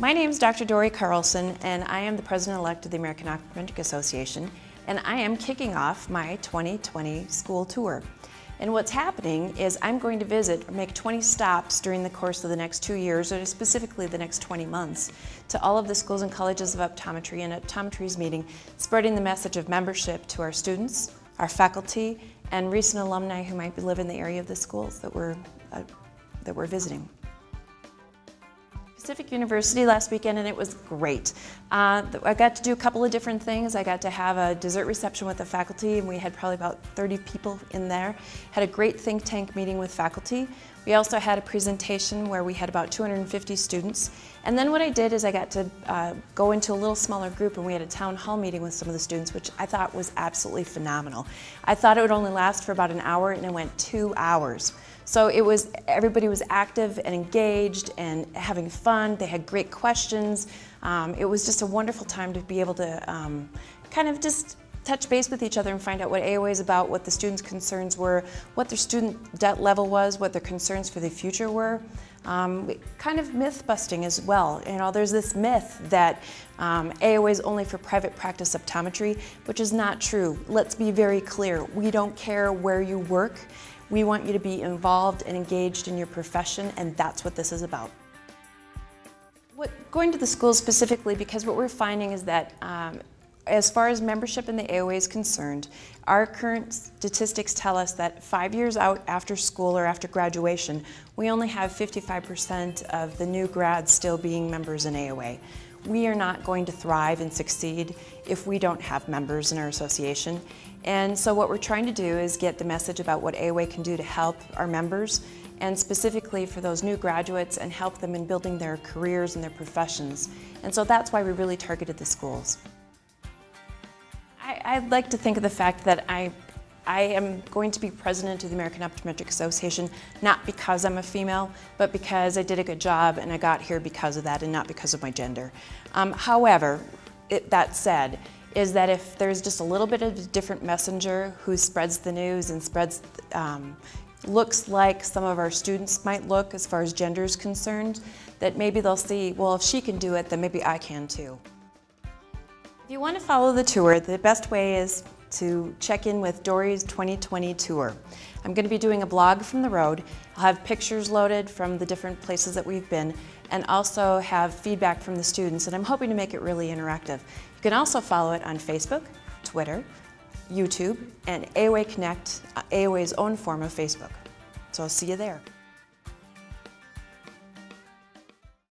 My name is Dr. Dori Carlson, and I am the President-elect of the American Optometric Association, and I am kicking off my 2020 school tour. And what's happening is I'm going to visit or make 20 stops during the course of the next 2 years, or specifically the next 20 months, to all of the schools and colleges of optometry and optometry's meeting, spreading the message of membership to our students, our faculty, and recent alumni who might live in the area of the schools that we're visiting. Pacific University last weekend, and it was great. I got to do a couple of different things. I got to have a dessert reception with the faculty, and we had probably about 30 people in there. Had a great think tank meeting with faculty. We also had a presentation where we had about 250 students. And then what I did is I got to go into a little smaller group, and we had a town hall meeting with some of the students, which I thought was absolutely phenomenal. I thought it would only last for about an hour, and it went 2 hours. So it was, everybody was active and engaged and having fun. They had great questions. It was just a wonderful time to be able to kind of just touch base with each other and find out what AOA is about, what the students' concerns were, what their student debt level was, what their concerns for the future were. Kind of myth-busting as well. You know, there's this myth that AOA is only for private practice optometry, which is not true. Let's be very clear. We don't care where you work. We want you to be involved and engaged in your profession, and that's what this is about. Going to the schools specifically, because what we're finding is that as far as membership in the AOA is concerned, our current statistics tell us that 5 years out after school or after graduation, we only have 55% of the new grads still being members in AOA. We are not going to thrive and succeed if we don't have members in our association. And so what we're trying to do is get the message about what AOA can do to help our members, and specifically for those new graduates, and help them in building their careers and their professions. And so that's why we really targeted the schools. I'd like to think of the fact that I am going to be president of the American Optometric Association, not because I'm a female, but because I did a good job and I got here because of that and not because of my gender. However, that said, is that if there's just a little bit of a different messenger who spreads the news and spreads looks like some of our students might look as far as gender is concerned, that maybe they'll see, well, if she can do it, then maybe I can too. If you want to follow the tour, the best way is to check in with Dori's 2020 tour. I'm going to be doing a blog from the road. I'll have pictures loaded from the different places that we've been, and also have feedback from the students, and I'm hoping to make it really interactive. You can also follow it on Facebook, Twitter, YouTube, and AOA Connect, AOA's own form of Facebook. So I'll see you there.